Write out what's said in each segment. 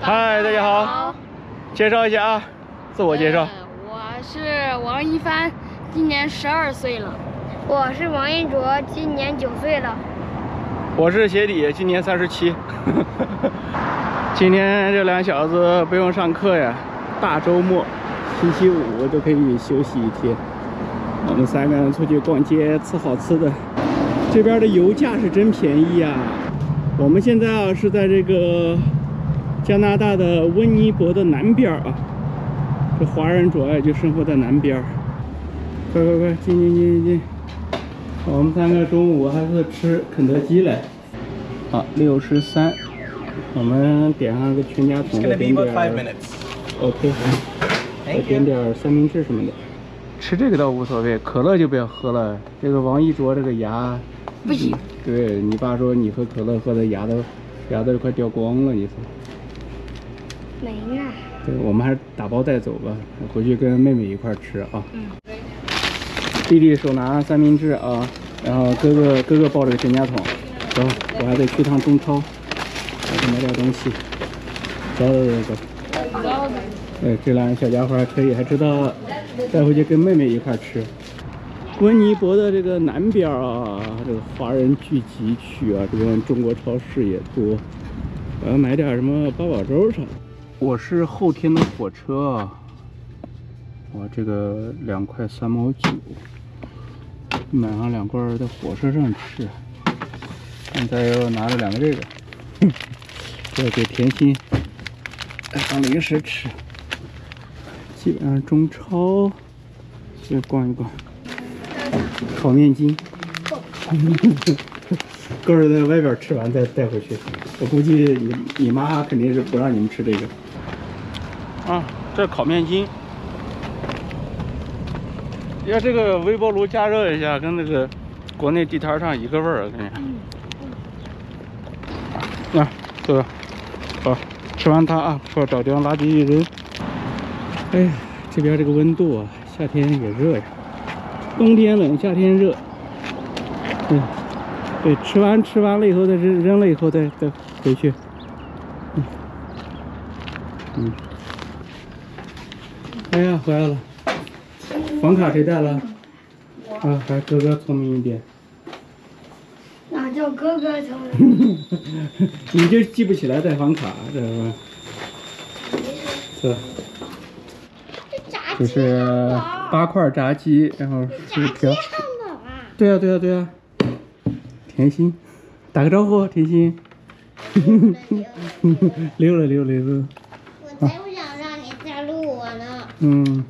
嗨，大家好，介绍一下啊，自我介绍。我是王一帆，今年12岁了。我是王一卓，今年9岁了。我是鞋底，今年37。今天这两小子不用上课呀，大周末，星期五都可以休息一天。我们三个人出去逛街，吃好吃的。这边的油价是真便宜啊！我们现在啊是在这个加拿大的温尼伯的南边啊，这华人主要就生活在南边。快，进！我们三个中午还是吃肯德基嘞。啊，63。我们点上个全家桶，再点点 OK， 再点点三明治什么的。吃这个倒无所谓，可乐就不要喝了。这个王一卓这个牙。不行，对你爸说你喝可乐喝的牙都快掉光了，你说没呢？对，我们还是打包带走吧，回去跟妹妹一块吃啊。嗯。弟弟手拿三明治啊，然后哥哥抱着个全家桶，走，我还得去趟中超，还得买点东西。走。对，这俩小家伙还可以，还知道带回去跟妹妹一块吃。温尼伯的这个南边啊，这个华人聚集区啊，这边中国超市也多。我要买点什么八宝粥啥的。我是后天的火车啊，我这个2块3毛9，买上2罐在火车上吃。现在又拿了2个这个，这给甜心当零食吃。基本上中超去逛一逛。烤面筋，哥儿在外边吃完再带回去。我估计你妈肯定是不让你们吃这个。啊，这烤面筋，要这个微波炉加热一下，跟那个国内地摊上一个味儿。那、啊，对吧？好，吃完它啊，说找地方垃圾一扔。哎呀，这边这个温度啊，夏天也热呀。冬天冷，夏天热。对，吃完了以后再扔了以后再回去。哎呀，回来了。房卡谁带了？啊，还哥哥聪明一点。哪叫哥哥聪明？你就记不起来带房卡，知道吗？是。就是8块炸鸡，然后10条。对啊。甜心，打个招呼，甜心。溜了。我才不想让你再录我呢。嗯。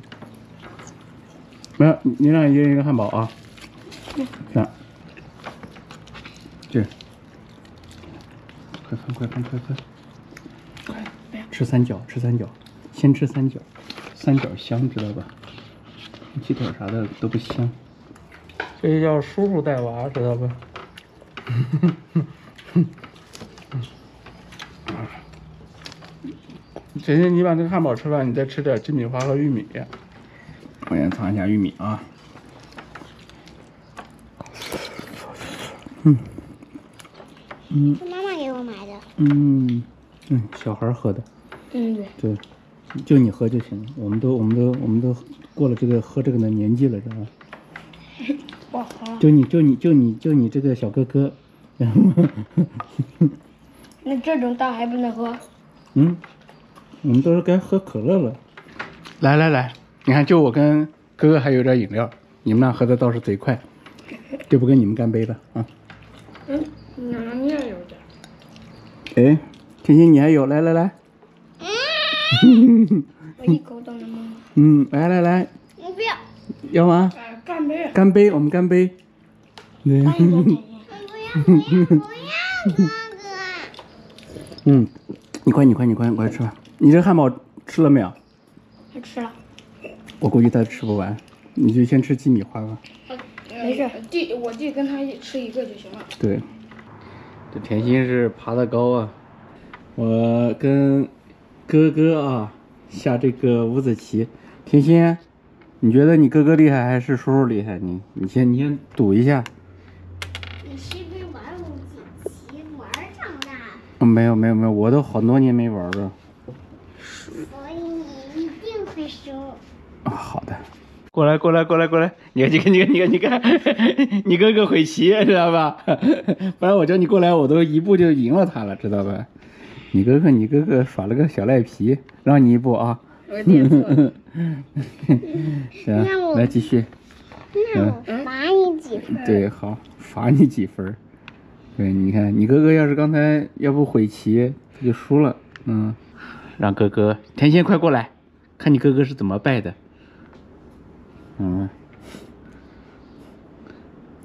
没有，你俩一人一个汉堡啊。看。这。快！吃三角，先吃三角。三角香知道吧？鸡腿啥的都不香。这就叫叔叔带娃，知道吧？姐姐，你把这个汉堡吃完，你再吃点鸡米花和玉米。我先尝一下玉米啊。是妈妈给我买的。小孩喝的。对。就你喝就行了，我们都过了这个喝这个的年纪了，知道吗？就你这个小哥哥，然后那这种大还不能喝？我们都是该喝可乐了。来，你看，就我跟哥哥还有点饮料，你们俩喝的倒是贼快，就不跟你们干杯了啊。奶面有点。哎，甜心你还有，来。我一口都能喝。来，我不要。要吗？干杯，我们干杯。对。我不要。你快吃吧。你这汉堡吃了没有？还吃了。我估计他吃不完，你就先吃鸡米花吧。没事，我弟跟他吃一个就行了。对。这甜心是爬得高啊，我跟。哥哥啊，下这个五子棋。甜心，你觉得你哥哥厉害还是叔叔厉害？你先赌一下。你是不是玩五子棋玩长大？没有，我都好多年没玩了。所以你一定会输。啊，好的。过来，过来，过来，过来！你看，你哥哥会骑，知道吧？不然我叫你过来，我都一步就赢了他了，知道吧？你哥哥耍了个小赖皮，让你一步啊！我点错了。行，来继续。那我罚你几分？对，好，罚你几分。对，你看，你哥哥要是刚才要不悔棋，他就输了。嗯，让哥哥，甜心快过来，看你哥哥是怎么败的。嗯，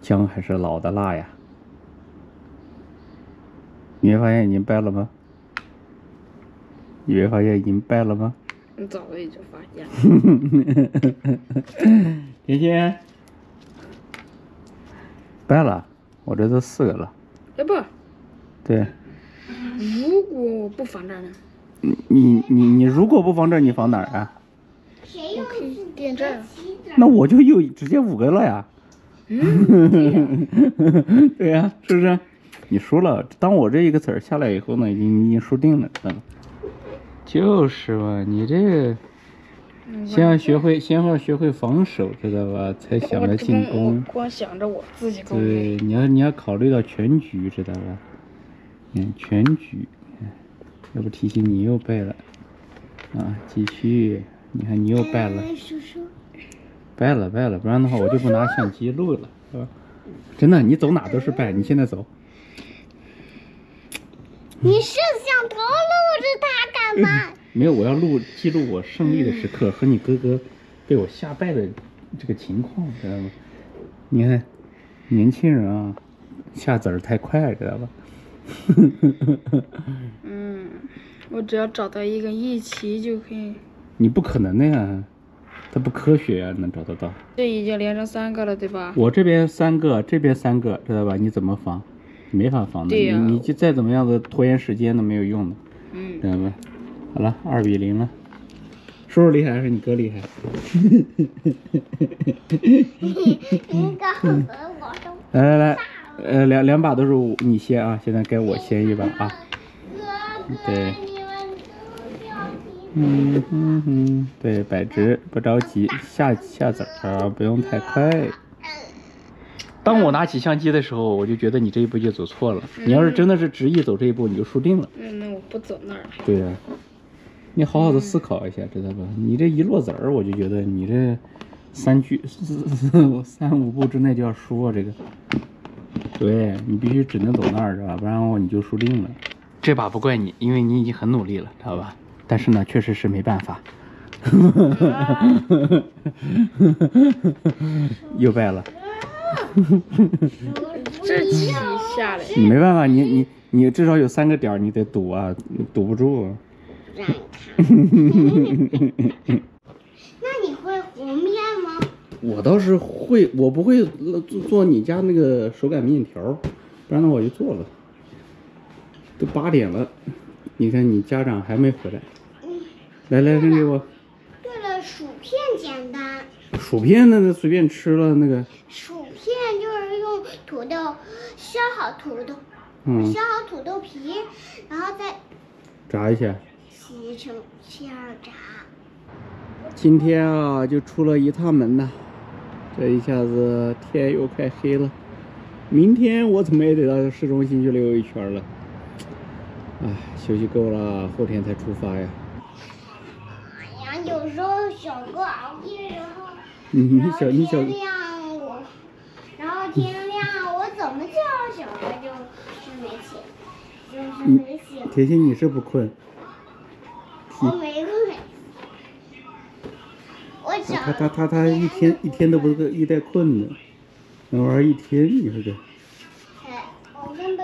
姜还是老的辣呀。你没发现已经败了吗？你没发现已经败了吗？你早我也就发现了。甜心，败了，我这都4个了。哎不，对。如果我不防这儿呢？你如果不防这儿，你防哪儿啊？谁又点这儿？那我就又直接5个了呀。嗯，对呀、啊，是不是？你输了。当我这一个子儿下来以后呢，已经输定了。嗯，就是嘛，你这个先要学会防守，知道吧？才想着进攻。光想着我自己攻。对，你要考虑到全局，知道吧？嗯，全局。要不提醒你又败了。啊，继续。你看你又败了。败了，不然的话我就不拿相机录了，是吧？真的，你走哪都是败。你现在走。你摄像头录着他干嘛？没有，我要记录我胜利的时刻和你哥哥被我吓败的这个情况，知道吗？你看，年轻人啊，下子儿太快，知道吧？嗯，我只要找到一个一棋就可以。你不可能的呀，它不科学呀，能找得到？这已经连成3个了，对吧？我这边3个，这边3个，知道吧？你怎么防？没法防的，对啊、你就再怎么样的拖延时间都没有用的，嗯，知道吧？好了，2比0了，叔叔厉害还是你哥厉害？你哥和我都来，两把都是你先啊，现在该我先一把啊。对，对，摆直，不着急，下子啊，不用太快。当我拿起相机的时候，我就觉得你这一步就走错了。你要是真的是执意走这一步，你就输定了。那我不走那儿了。对呀、啊，你好好的思考一下，知道吧？你这一落子儿，我就觉得你这3局3-5步之内就要输啊！这个，对你必须只能走那儿，知道吧？不然你就输定了。这把不怪你，因为你已经很努力了，知道吧？但是呢，确实是没办法。又败了。这棋下来，没办法，你至少有3个点儿，你得堵啊，堵不住、啊。那你会和面吗？我倒是会，我不会做你家那个手擀面条，不然的话我就做了。都8点了，你看你家长还没回来。来，扔给我。对了，薯片简单。薯片那随便吃了那个。土豆削好土豆，削好土豆皮，然后再炸一下，切成馅儿炸。今天啊，就出了一趟门呐，这一下子天又快黑了。明天我怎么也得到市中心去溜一圈了。哎，休息够了，后天才出发呀。哎呀，有时候小哥熬夜的时候，天亮，我怎么叫小哥就是没起。甜心，你是不困？我没困。我想、啊、他一天都不困呢，能玩一天，你说这？我跟